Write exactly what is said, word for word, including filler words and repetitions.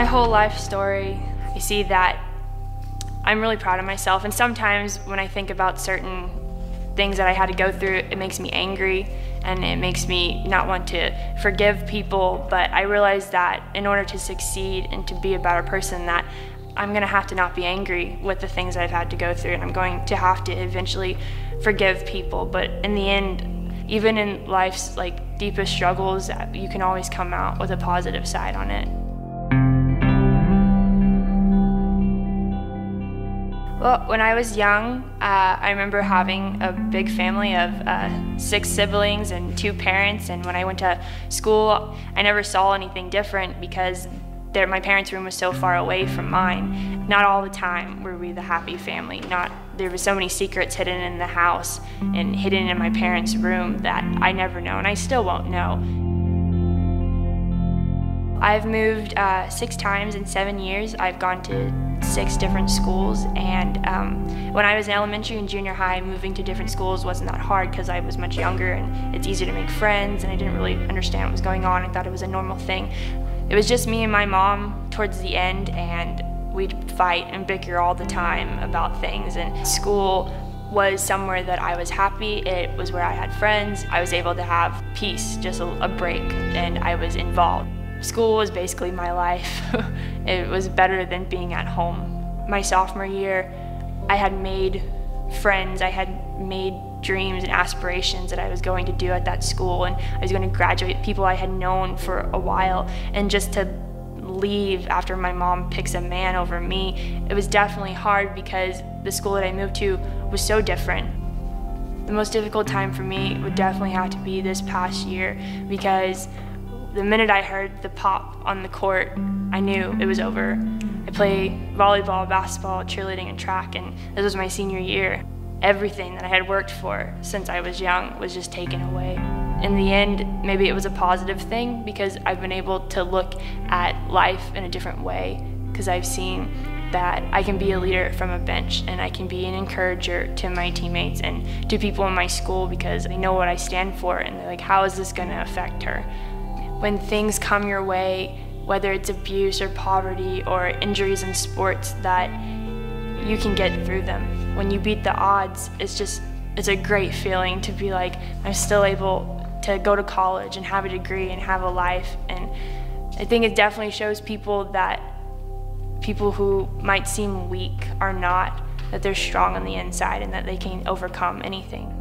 my whole life story, I see that I'm really proud of myself, and sometimes when I think about certain things that I had to go through, it makes me angry and it makes me not want to forgive people, but I realize that in order to succeed and to be a better person, that I'm gonna have to not be angry with the things I've had to go through, and I'm going to have to eventually forgive people. But in the end, even in life's like deepest struggles, you can always come out with a positive side on it. Well, when I was young, uh, I remember having a big family of uh, six siblings and two parents, and when I went to school, I never saw anything different because there, my parents' room was so far away from mine. Not all the time were we the happy family. Not there were so many secrets hidden in the house and hidden in my parents' room that I never know, and I still won't know. I've moved uh, six times in seven years. I've gone to six different schools, and um, when I was in elementary and junior high, moving to different schools wasn't that hard because I was much younger and it's easier to make friends, and I didn't really understand what was going on. I thought it was a normal thing. It was just me and my mom towards the end, and we'd fight and bicker all the time about things, and school was somewhere that I was happy. It was where I had friends. I was able to have peace, just a, a break, and I was involved. School was basically my life. It was better than being at home. My sophomore year, I had made friends, I had made dreams and aspirations that I was going to do at that school, and I was going to graduate, people I had known for a while, and just to leave after my mom picks a man over me, it was definitely hard because the school that I moved to was so different. The most difficult time for me would definitely have to be this past year, because the minute I heard the pop on the court, I knew it was over. I play volleyball, basketball, cheerleading, and track, and this was my senior year. Everything that I had worked for since I was young was just taken away. In the end, maybe it was a positive thing because I've been able to look at life in a different way, because I've seen that I can be a leader from a bench, and I can be an encourager to my teammates and to people in my school because they know what I stand for, and they're like, how is this gonna affect her? When things come your way, whether it's abuse or poverty or injuries in sports, that you can get through them. When you beat the odds, it's just, it's a great feeling to be like, I'm still able to go to college and have a degree and have a life. And I think it definitely shows people that people who might seem weak are not, that they're strong on the inside and that they can overcome anything.